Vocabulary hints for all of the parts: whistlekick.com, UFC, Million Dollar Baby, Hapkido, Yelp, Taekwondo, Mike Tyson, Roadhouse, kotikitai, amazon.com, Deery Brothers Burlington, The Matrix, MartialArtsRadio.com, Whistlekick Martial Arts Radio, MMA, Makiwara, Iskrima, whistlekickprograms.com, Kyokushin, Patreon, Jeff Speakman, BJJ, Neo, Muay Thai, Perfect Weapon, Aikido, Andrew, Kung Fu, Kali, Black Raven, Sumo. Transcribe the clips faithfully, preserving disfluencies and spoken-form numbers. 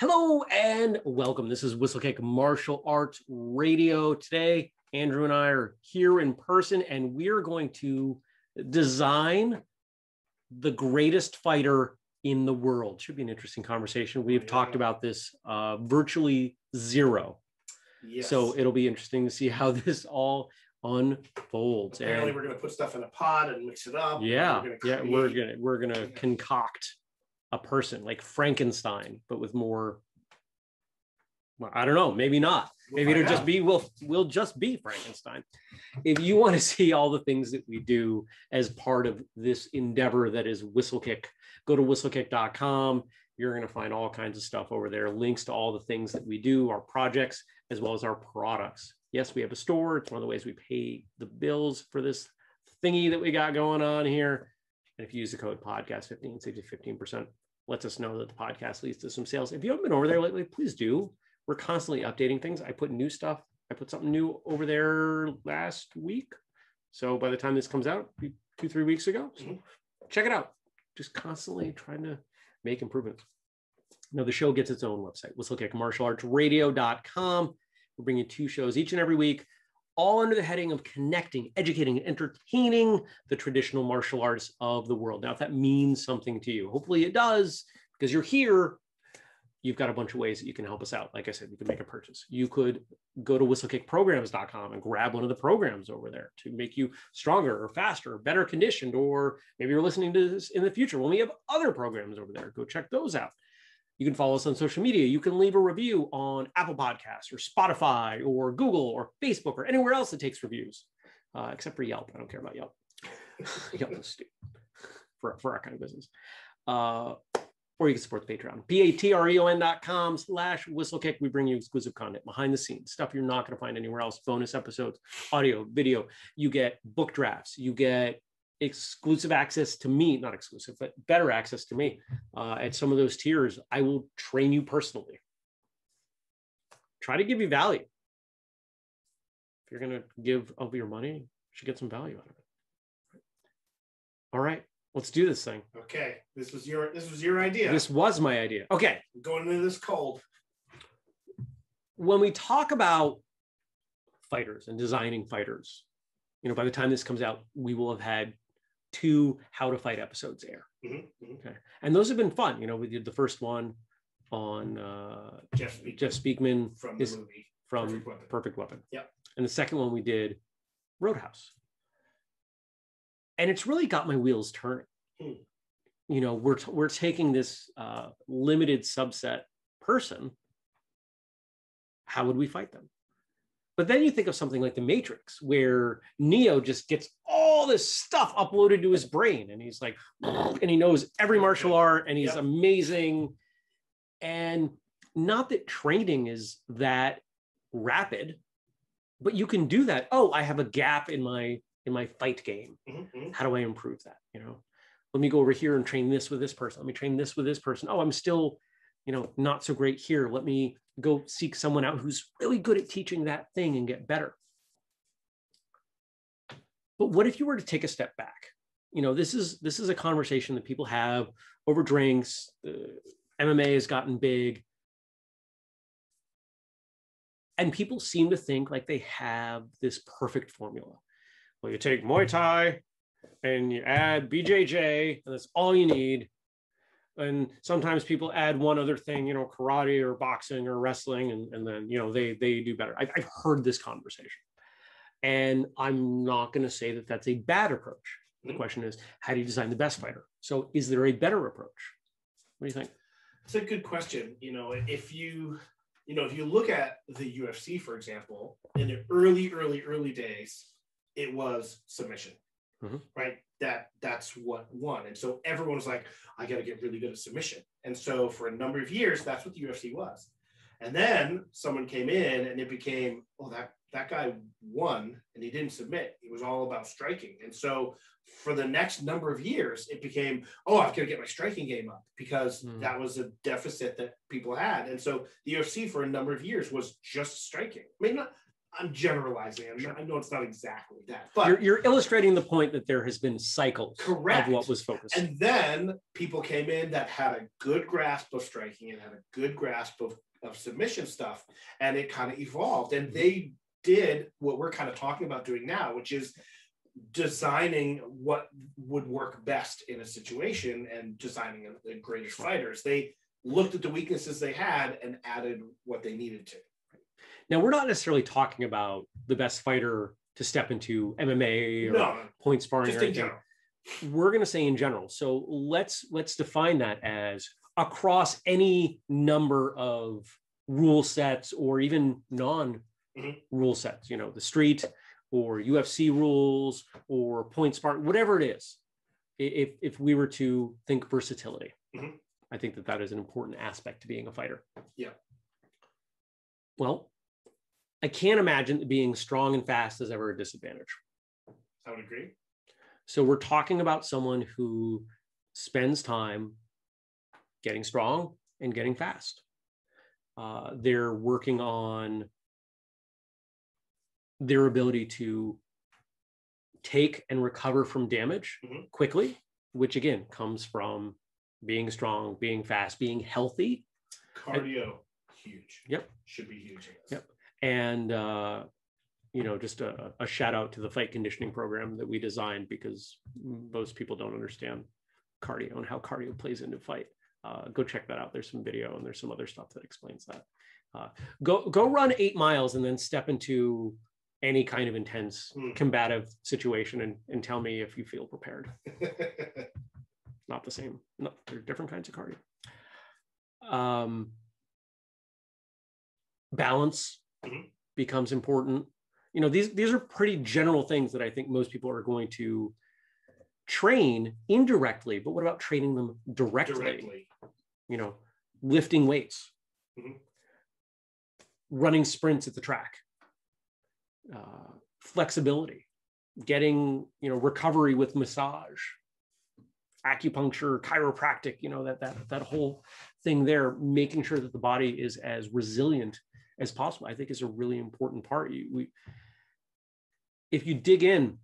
Hello and welcome. This is Whistlekick Martial Arts Radio. Today, Andrew and I are here in person, and we're going to design the greatest fighter in the world. Should be an interesting conversation. We've talked about this uh, virtually zero. Yes. So it'll be interesting to see how this all unfolds. Apparently, and we're going to put stuff in a pot and mix it up. Yeah, we're yeah, we're gonna we're gonna concoct a person like Frankenstein, but with more, well, I don't know, maybe not. Maybe it'll just be, we'll, we'll just be Frankenstein. If you want to see all the things that we do as part of this endeavor that is Whistlekick, go to whistlekick dot com. You're going to find all kinds of stuff over there, links to all the things that we do, our projects, as well as our products. Yes, we have a store. It's one of the ways we pay the bills for this thingy that we got going on here. And if you use the code podcast fifteen, save you fifteen percent. Lets us know that the podcast leads to some sales. If you haven't been over there lately, please do. We're constantly updating things. I put new stuff. I put something new over there last week. So by the time this comes out, two, three weeks ago. So check it out. Just constantly trying to make improvements. Now the show gets its own website, whistlekick martial arts radio dot com. We're bringing two shows each and every week, all under the heading of connecting, educating, and entertaining the traditional martial arts of the world. Now, if that means something to you, hopefully it does, because you're here. You've got a bunch of ways that you can help us out. Like I said, you can make a purchase. You could go to whistlekick programs dot com and grab one of the programs over there to make you stronger or faster or better conditioned, or maybe you're listening to this in the future when we have other programs over there. Go check those out. You can follow us on social media. You can leave a review on Apple Podcasts or Spotify or Google or Facebook or anywhere else that takes reviews, uh, except for Yelp. I don't care about Yelp. Yelp is stupid for, for our kind of business. Uh, or you can support the Patreon. Patreon.com slash whistlekick. We bring you exclusive content, behind the scenes, stuff you're not going to find anywhere else, bonus episodes, audio, video. You get book drafts. You get exclusive access to me, not exclusive, but better access to me. Uh, at some of those tiers, I will train you personally. Try to give you value. If you're going to give of your money, you should get some value out of it. All right, let's do this thing. Okay, this was your this was your idea. This was my idea. Okay, going into this cold. When we talk about fighters and designing fighters, you know, by the time this comes out, we will have had two How to Fight episodes air. Mm-hmm, mm-hmm. Okay. And those have been fun. You know, we did the first one on uh, Jeff Speakman, Jeff Speakman from the movie from Perfect Weapon. Perfect Weapon. Yeah. And the second one we did Roadhouse. And it's really got my wheels turning. Mm. You know, we're t- we're taking this uh, limited subset person. How would we fight them? But then you think of something like The Matrix, where Neo just gets all this stuff uploaded to his brain. And he's like, and he knows every martial art and he's yep. amazing. And not that training is that rapid, but you can do that. Oh, I have a gap in my in my fight game. Mm-hmm. How do I improve that? You know, let me go over here and train this with this person. Let me train this with this person. Oh, I'm still, you know, not so great here. Let me go seek someone out who's really good at teaching that thing and get better. But what if you were to take a step back? You know, this is this is a conversation that people have over drinks. Uh, M M A has gotten big. And people seem to think like they have this perfect formula. Well, you take Muay Thai and you add B J J and that's all you need. And sometimes people add one other thing, you know, karate or boxing or wrestling, and, and then, you know, they they do better. I've, I've heard this conversation. And I'm not going to say that that's a bad approach. The mm-hmm. question is, how do you design the best fighter? So is there a better approach? What do you think? It's a good question. You know, if you, you know, if you look at the U F C, for example, in the early, early, early days, it was submission. Mm-hmm. Right? That that's what won. And so everyone was like, I got to get really good at submission. And so for a number of years, that's what the U F C was. And then someone came in and it became, oh, that, that guy won and he didn't submit. It was all about striking. And so for the next number of years, it became, oh, I've got to get my striking game up because mm-hmm. that was a deficit that people had. And so the U F C for a number of years was just striking. I mean, not, I'm generalizing. I'm not, I know it's not exactly that, but you're, you're illustrating the point that there has been cycles correct. Of what was focused. And then people came in that had a good grasp of striking and had a good grasp of, of submission stuff, and it kind of evolved. And they did what we're kind of talking about doing now, which is designing what would work best in a situation and designing the greatest fighters. They looked at the weaknesses they had and added what they needed to. Now, we're not necessarily talking about the best fighter to step into M M A or no, point sparring just or anything. In general. We're going to say in general. So let's let's define that as across any number of rule sets or even non-rule sets, you know, the street or U F C rules or point sparring, whatever it is, if, if we were to think versatility. Mm-hmm. I think that that is an important aspect to being a fighter. Yeah. Well, I can't imagine that being strong and fast is ever a disadvantage. I would agree. So we're talking about someone who spends time getting strong and getting fast. Uh, they're working on their ability to take and recover from damage mm-hmm. quickly, which again comes from being strong, being fast, being healthy. Cardio. And, huge. Yep. Should be huge. Yep. And, uh, you know, just a, a shout out to the fight conditioning program that we designed, because most people don't understand cardio and how cardio plays into fight. Uh, go check that out. There's some video and there's some other stuff that explains that. Uh, go, go run eight miles and then step into any kind of intense mm. combative situation and, and tell me if you feel prepared. Not the same. No, there are different kinds of cardio. Um, balance mm-hmm. becomes important. You know, these, these are pretty general things that I think most people are going to train indirectly, but what about training them directly? directly. You know, lifting weights, mm-hmm. running sprints at the track, uh, flexibility, getting, you know, recovery with massage, acupuncture, chiropractic, you know, that, that, that whole thing there, making sure that the body is as resilient as possible, I think is a really important part. You, we, if you dig in,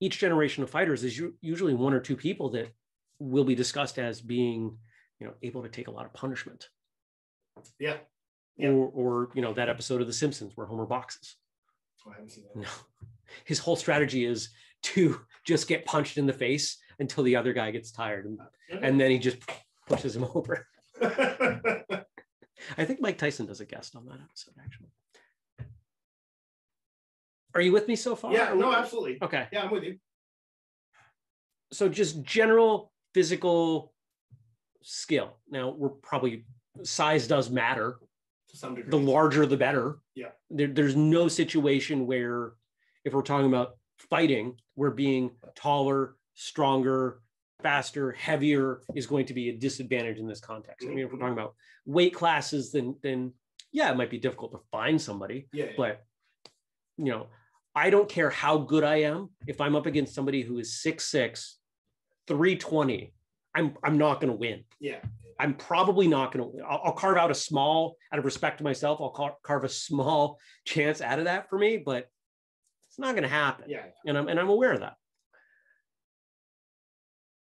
each generation of fighters is usually one or two people that will be discussed as being, you know, able to take a lot of punishment. Yeah. yeah. Or, or, you know, that episode of The Simpsons where Homer boxes. Oh, I haven't seen that. No. His whole strategy is to just get punched in the face until the other guy gets tired. And, okay. and then he just pushes him over. I think Mike Tyson does a guest on that episode, actually. Are you with me so far? Yeah, no, absolutely. Okay. Yeah, I'm with you. So just general physical skill. Now, we're probably, size does matter. To some degree. The larger, the better. Yeah. There, there's no situation where, if we're talking about fighting, where being taller, stronger, faster, heavier is going to be a disadvantage in this context. I mean, if we're talking about weight classes, then then yeah, it might be difficult to find somebody. Yeah, yeah. But you know, I don't care how good I am. If I'm up against somebody who is six six, three twenty, I'm I'm not going to win. Yeah, I'm probably not going to. I'll, I'll carve out a small, out of respect to myself, I'll car- carve a small chance out of that for me. But it's not going to happen. Yeah, yeah. And I'm and I'm aware of that.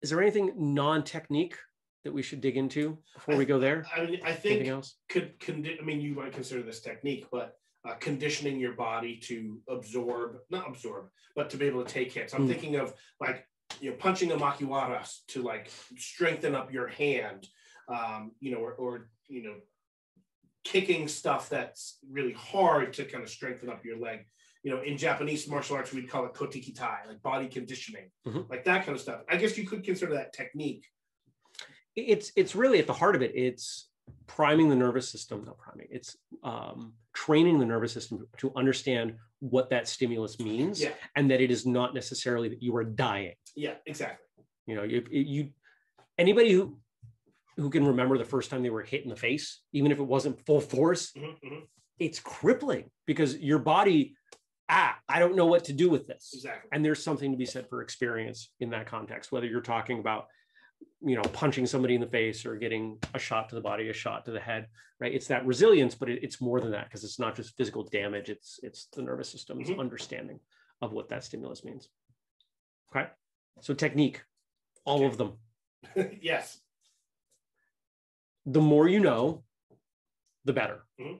Is there anything non-technique that we should dig into before we go there? I mean, I think, anything else? Could, condi- I mean, you might consider this technique, but uh, conditioning your body to absorb, not absorb, but to be able to take hits. I'm mm. thinking of like, you know, punching a makiwara to like strengthen up your hand, um, you know, or, or, you know, kicking stuff that's really hard to kind of strengthen up your leg. You know, in Japanese martial arts, we'd call it kotikitai, like body conditioning, mm-hmm. like that kind of stuff. I guess you could consider that technique. It's it's really at the heart of it. It's priming the nervous system, not priming. It's um, training the nervous system to understand what that stimulus means, yeah. and that it is not necessarily that you are dying. Yeah, exactly. You know, you, you anybody who who can remember the first time they were hit in the face, even if it wasn't full force, mm-hmm, mm-hmm. it's crippling because your body. Ah, I don't know what to do with this. Exactly. And there's something to be said for experience in that context, whether you're talking about you know, punching somebody in the face or getting a shot to the body, a shot to the head, right? It's that resilience, but it, it's more than that, because it's not just physical damage. It's, it's the nervous system's mm-hmm. understanding of what that stimulus means. Okay. So technique, all okay. of them. Yes. The more you know, the better. Mm-hmm.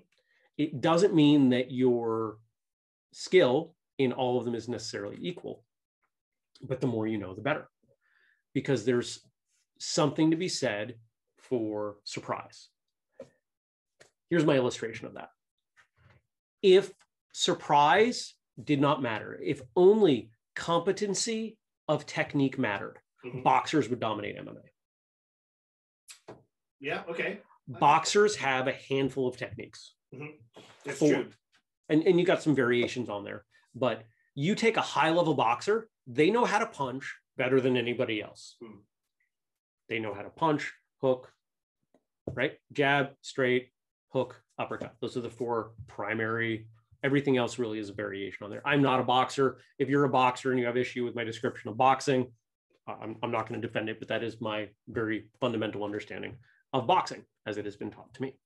It doesn't mean that your skill in all of them is necessarily equal, but the more you know, the better, because there's something to be said for surprise. Here's my illustration of that. If surprise did not matter, if only competency of technique mattered, mm-hmm. boxers would dominate M M A. Yeah, okay. Boxers have a handful of techniques. Mm-hmm. That's for, true. And, and you got some variations on there, but you take a high-level boxer, they know how to punch better than anybody else. Mm. They know how to punch, hook, right? Jab, straight, hook, uppercut. Those are the four primary. Everything else really is a variation on there. I'm not a boxer. If you're a boxer and you have issue with my description of boxing, I'm, I'm not going to defend it, but that is my very fundamental understanding of boxing as it has been taught to me.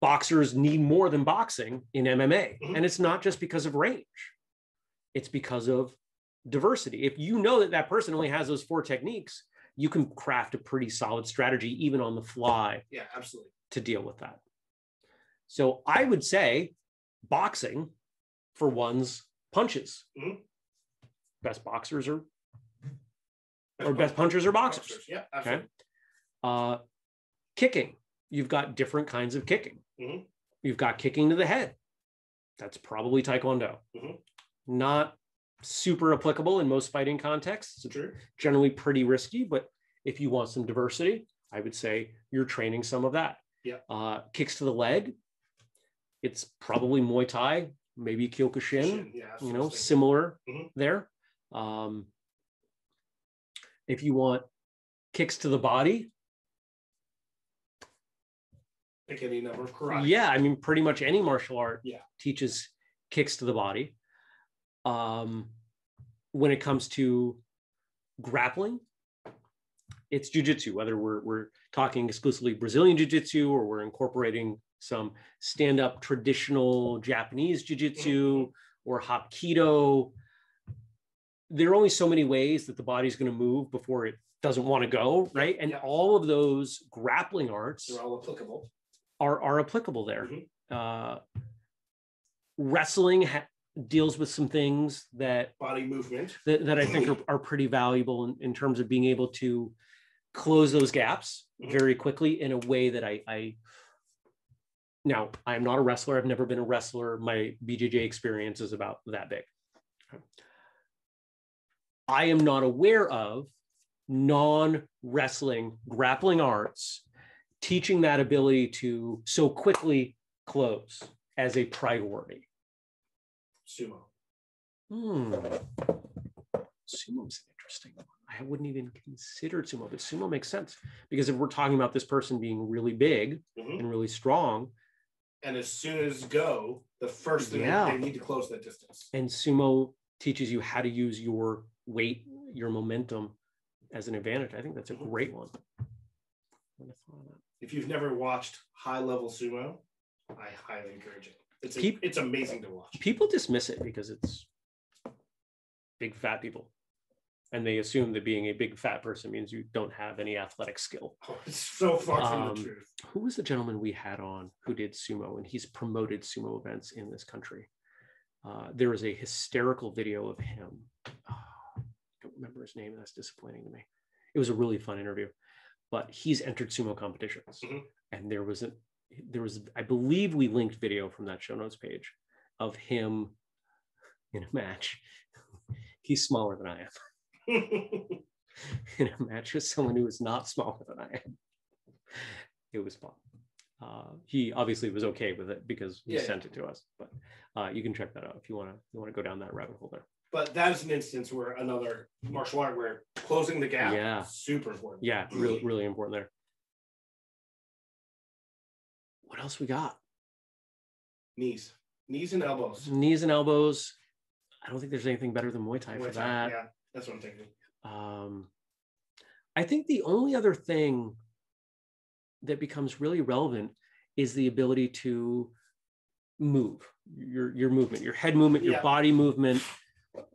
Boxers need more than boxing in M M A. Mm-hmm. And it's not just because of range. It's because of diversity. If you know that that person only has those four techniques, you can craft a pretty solid strategy, even on the fly. Yeah, absolutely. To deal with that. So I would say boxing for one's punches. Mm-hmm. Best boxers are, best or best punchers, punchers are boxers. boxers. Yeah, absolutely. Okay. Uh, kicking. You've got different kinds of kicking. Mm-hmm. You've got kicking to the head. That's probably Taekwondo. Mm-hmm. Not super applicable in most fighting contexts. It's sure. generally pretty risky, but if you want some diversity, I would say you're training some of that. Yeah. Uh, kicks to the leg. It's probably Muay Thai, maybe Kyokushin, yeah, you know, similar mm-hmm. there. Um, if you want kicks to the body, pick any number of karate. Yeah, I mean, pretty much any martial art yeah. teaches kicks to the body. Um, when it comes to grappling, it's jiu-jitsu, whether we're, we're talking exclusively Brazilian jiu-jitsu or we're incorporating some stand-up traditional Japanese jiu-jitsu mm-hmm. or hapkido. There are only so many ways that the body's going to move before it doesn't want to go, right? And yeah. all of those grappling arts They're all applicable. Are, are applicable there. Mm-hmm. Uh, wrestling ha- deals with some things that body movement that, that I think are, are pretty valuable in, in terms of being able to close those gaps mm-hmm. very quickly in a way that I, I, now I'm not a wrestler. I've never been a wrestler. My B J J experience is about that big. Okay. I am not aware of non-wrestling grappling arts teaching that ability to so quickly close as a priority. Sumo. Hmm. Sumo's an interesting one. I wouldn't even consider sumo, but sumo makes sense because if we're talking about this person being really big mm-hmm. and really strong. And as soon as go, the first thing yeah. they need to close that distance. And sumo teaches you how to use your weight, your momentum as an advantage. I think that's a mm-hmm. great one. If you've never watched high-level sumo, I highly encourage it. It's, Pe- a, it's amazing to watch. People dismiss it because it's big, fat people. And they assume that being a big, fat person means you don't have any athletic skill. Oh, it's so far um, from the truth. Who was the gentleman we had on who did sumo? And he's promoted sumo events in this country. Uh, there was a hysterical video of him. Remember his name, that's disappointing to me. It was a really fun interview, but he's entered sumo competitions mm-hmm. and there was a there was I believe we linked video from that show notes page of him in a match. He's smaller than I am in a match with someone who is not smaller than I am. It was fun. Uh, he obviously was okay with it because he yeah, sent yeah. it to us, but uh, you can check that out if you want to you want to go down that rabbit hole there. But that is an instance where another martial art where closing the gap yeah. is super important. Yeah, really, really important there. What else we got? Knees. Knees and elbows. Knees and elbows. I don't think there's anything better than Muay Thai Muay for Thai, that. Yeah, that's what I'm thinking. Um, I think the only other thing that becomes really relevant is the ability to move, your, your movement, your head movement, your yeah. body movement,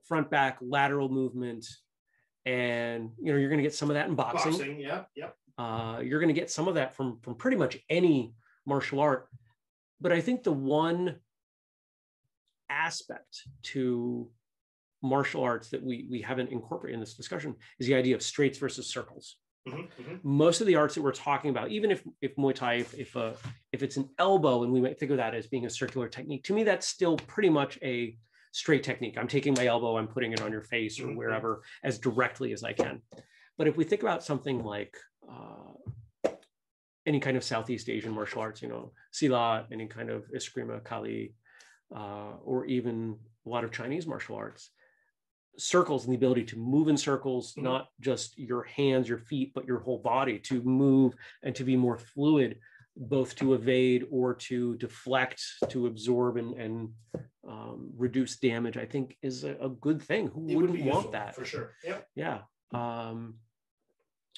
front, back, lateral movement. And, you know, you're going to get some of that in boxing. boxing yeah, yeah. Uh, you're going to get some of that from, from pretty much any martial art. But I think the one aspect to martial arts that we, we haven't incorporated in this discussion is the idea of straights versus circles. Mm-hmm, mm-hmm. Most of the arts that we're talking about, even if if Muay Thai, if if, uh, if it's an elbow, and we might think of that as being a circular technique, to me, that's still pretty much a straight technique. I'm taking my elbow, I'm putting it on your face or mm-hmm. wherever as directly as I can. But if we think about something like uh, any kind of Southeast Asian martial arts, you know, Silat, any kind of Iskrima, Kali, uh, or even a lot of Chinese martial arts, circles and the ability to move in circles, mm-hmm. not just your hands, your feet, but your whole body to move and to be more fluid, both to evade or to deflect, to absorb and, and um, reduce damage, I think is a, a good thing. Who it wouldn't would want useful, that? For sure. Yep. Yeah. Um,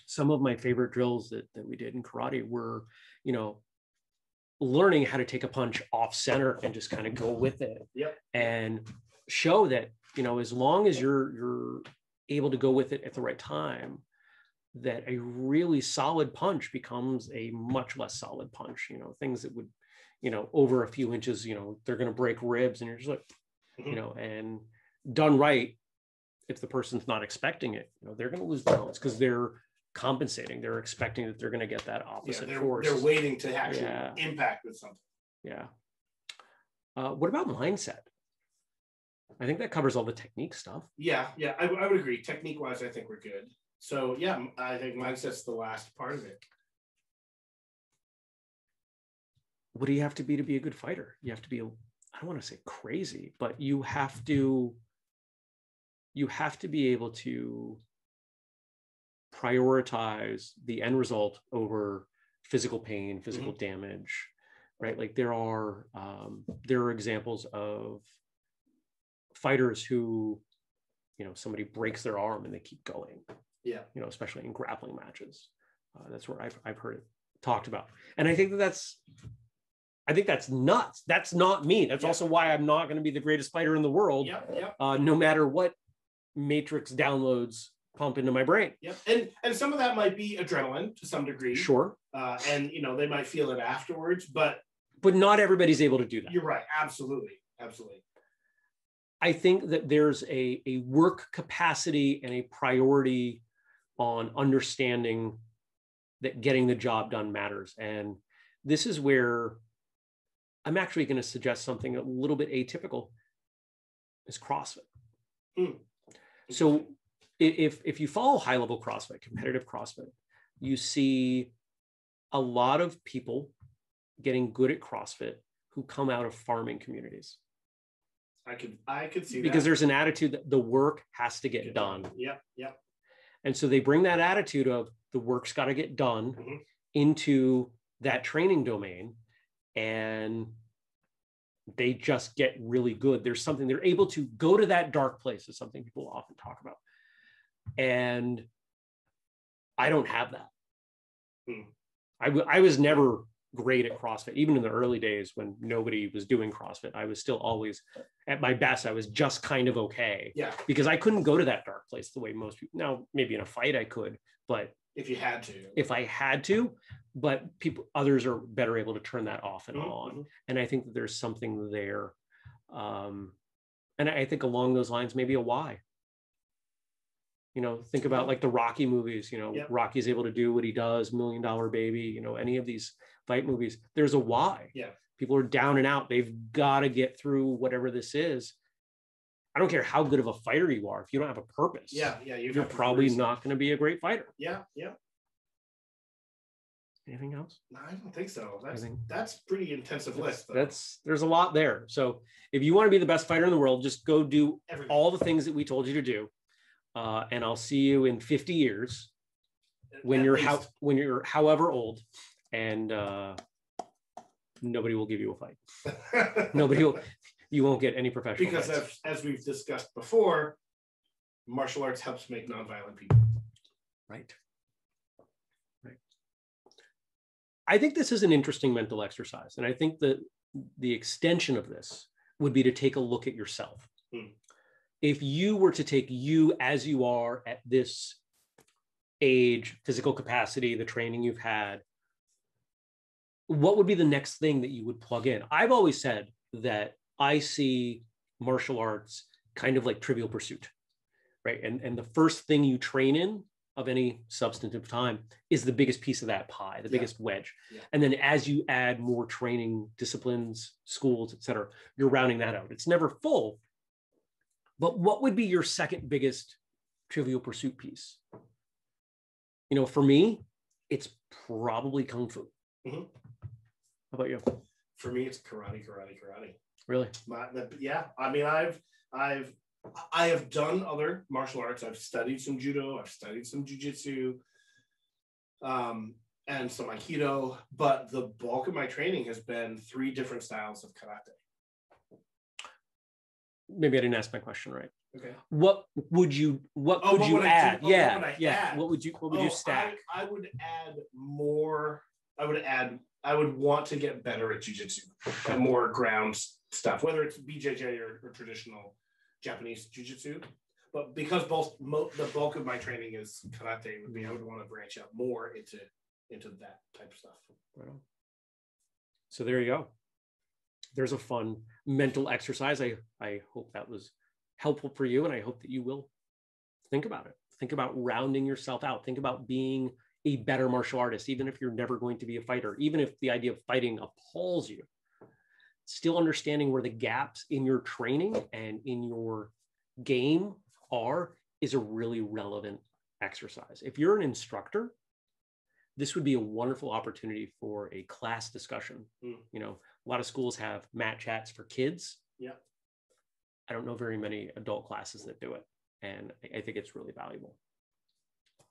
some of my favorite drills that, that we did in karate were, you know, learning how to take a punch off center and just kind of go with it yep. and show that, you know, as long as you're you're able to go with it at the right time, that a really solid punch becomes a much less solid punch. You know, things that would, you know, over a few inches, you know, they're going to break ribs, and you're just like, mm-hmm. you know, and done right, if the person's not expecting it, you know, they're going to lose balance because they're compensating. They're expecting that they're going to get that opposite yeah, they're, force. They're waiting to actually yeah. impact with something. Yeah. Uh, what about mindset? I think that covers all the technique stuff. Yeah, yeah, I, I would agree. Technique-wise, I think we're good. So, yeah, I think mindset's the last part of it. What do you have to be to be a good fighter? You have to be, a, I don't want to say crazy, but you have to, you have to be able to prioritize the end result over physical pain, physical mm-hmm. damage, right? Like there are, um, there are examples of fighters who, you know, somebody breaks their arm and they keep going. Yeah. You know, especially in grappling matches. Uh, that's where I've, I've heard it talked about. And I think that that's, I think that's nuts. That's not me. That's yeah. also why I'm not going to be the greatest fighter in the world. Yeah, yeah. Uh, no matter what Matrix downloads pump into my brain. Yep. And, and some of that might be adrenaline to some degree. Sure. Uh, and, you know, they might feel it afterwards, but. But not everybody's able to do that. You're right. Absolutely. Absolutely. I think that there's a, a work capacity and a priority on understanding that getting the job done matters. And this is where I'm actually going to suggest something a little bit atypical is CrossFit. Mm. So if, if you follow high-level CrossFit, competitive CrossFit, you see a lot of people getting good at CrossFit who come out of farming communities. I could, I could see that. Because there's an attitude that the work has to get, get done. done. Yep, yep. And so they bring that attitude of the work's got to get done mm-hmm. into that training domain, and they just get really good. There's something, they're able to go to that dark place is something people often talk about. And I don't have that. Mm. I, w- I was never great at CrossFit, even in the early days when nobody was doing CrossFit. I was still always at my best. I was just kind of okay. Yeah. Because I couldn't go to that dark place the way most people, now maybe in a fight I could, but if you had to, if I had to, but people, others are better able to turn that off and mm-hmm. on. And I think that there's something there. Um, and I think along those lines, maybe a why, you know, think about like the Rocky movies, you know, yep. Rocky's able to do what he does, Million Dollar Baby, you know, any of these fight movies, there's a why. Yeah. People are down and out. They've got to get through whatever this is. I don't care how good of a fighter you are. If you don't have a purpose, yeah, yeah, you're probably not going to be a great fighter. Yeah, yeah. Anything else? No, I don't think so. That's think, that's pretty intensive that's, list. Though. That's there's a lot there. So if you want to be the best fighter in the world, just go do Everything. all the things that we told you to do, uh, and I'll see you in fifty years when At you're least. how when you're however old. And uh, nobody will give you a fight. Nobody will, you won't get any professional Because as, as we've discussed before, martial arts helps make nonviolent people. Right. I think this is an interesting mental exercise. And I think that the extension of this would be to take a look at yourself. Mm. If you were to take you as you are at this age, physical capacity, the training you've had, what would be the next thing that you would plug in? I've always said that I see martial arts kind of like Trivial Pursuit, right? And, and the first thing you train in of any substantive time is the biggest piece of that pie, the yeah. biggest wedge. Yeah. And then as you add more training disciplines, schools, et cetera, you're rounding that out. It's never full, but what would be your second biggest Trivial Pursuit piece? You know, for me, it's probably Kung Fu. Mm-hmm. How about you? For me, it's karate, karate, karate. Really? My, the, yeah. I mean, I've, I've, I have done other martial arts. I've studied some judo. I've studied some jujitsu, um, and some aikido. But the bulk of my training has been three different styles of karate. Maybe I didn't ask my question right. Okay. What would you? What oh, could what you would add? Oh, yeah, what would yeah. Add? What would you? What would oh, you stack? I, I would add more. I would add. I would want to get better at jujitsu and more ground stuff, whether it's B J J or, or traditional Japanese jiu-jitsu, but because both mo- the bulk of my training is karate, would be I would want to branch out more into into that type of stuff. Right on. So there you go. There's a fun mental exercise. I I hope that was helpful for you, and I hope that you will think about it. Think about rounding yourself out. Think about being a better martial artist, even if you're never going to be a fighter, even if the idea of fighting appalls you. Still understanding where the gaps in your training and in your game are is a really relevant exercise. If you're an instructor, this would be a wonderful opportunity for a class discussion. Mm. You know, a lot of schools have mat chats for kids. Yeah. I don't know very many adult classes that do it. And I think it's really valuable.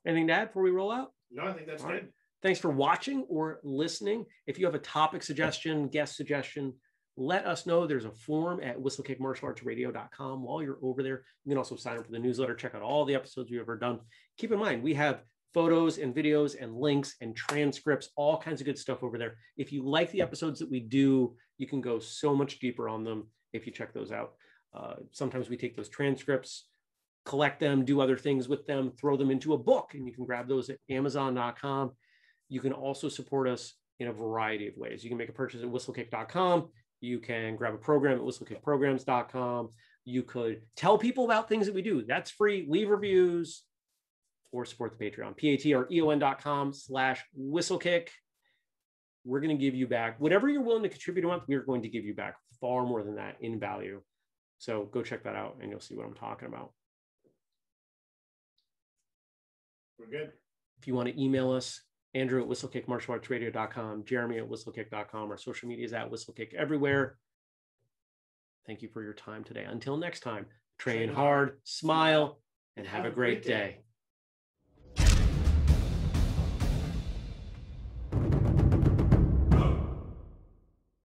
Anything to add before we roll out? No, I think that's good. Right. Thanks for watching or listening. If you have a topic suggestion, guest suggestion, let us know. There's a form at whistlekick martial arts radio dot com. While you're over there, you can also sign up for the newsletter, check out all the episodes we've ever done. Keep in mind, we have photos and videos and links and transcripts, all kinds of good stuff over there. If you like the episodes that we do, you can go so much deeper on them if you check those out. Uh, sometimes we take those transcripts, collect them, do other things with them, throw them into a book, and you can grab those at amazon dot com. You can also support us in a variety of ways. You can make a purchase at whistlekick dot com. You can grab a program at whistlekick programs dot com. You could tell people about things that we do. That's free. Leave reviews or support the Patreon. P A T R E O N dot com slash whistlekick. We're going to give you back whatever you're willing to contribute a month. We're going to give you back far more than that in value. So go check that out and you'll see what I'm talking about. We're good. If you want to email us, Andrew at whistlekick martial arts radio dot com, Jeremy at whistlekick dot com. Our social media is at whistlekick everywhere. Thank you for your time today. Until next time, train hard, smile, and have a great day.